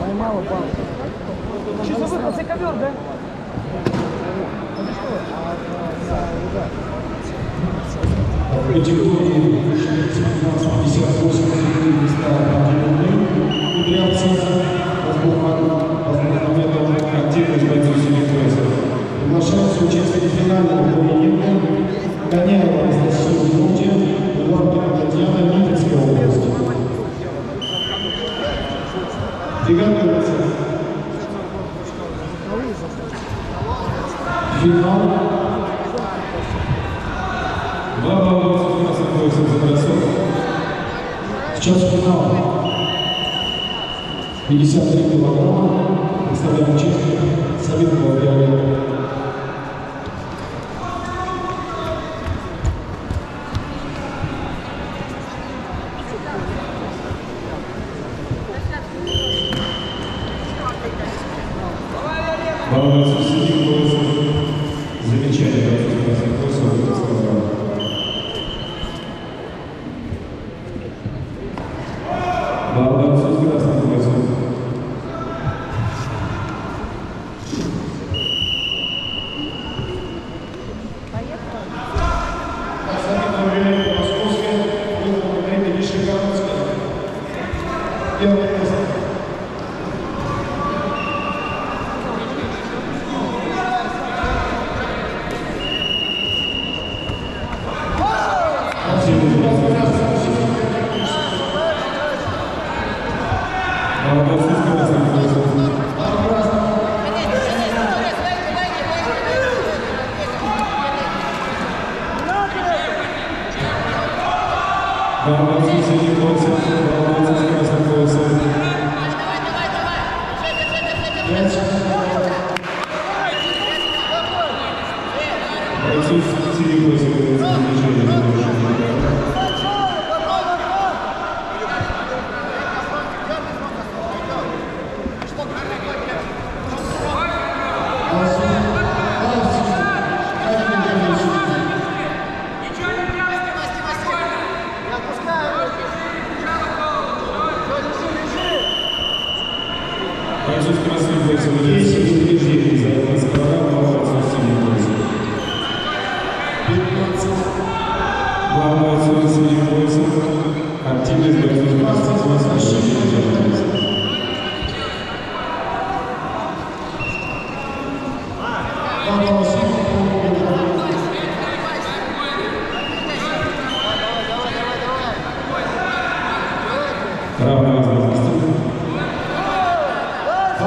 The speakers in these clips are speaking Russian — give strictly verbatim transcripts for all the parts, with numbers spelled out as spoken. Поймала палку. Чуть забыл, за ковер, да? Приглашаются участники финального поединка Коняева Анастасия Гунди, Ларкина Татьяна, Витебская область. Приготовиться. Финал. Два борца у нас находятся за бросок. В час финала. пятьдесят три килограмма. Представляем участников Советского диалога. Баланс среди голосов. Замечательно, что вас сказал. Баланс среди голосов. Поехали.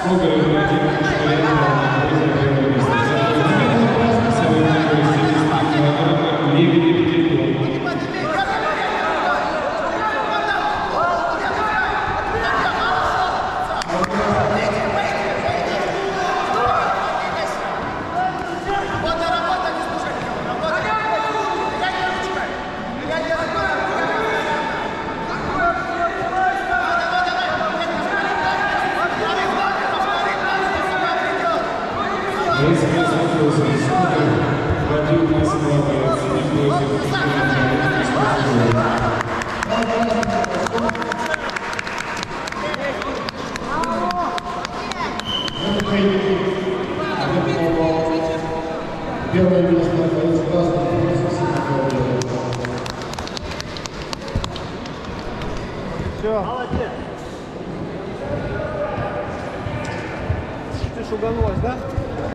Сколько вы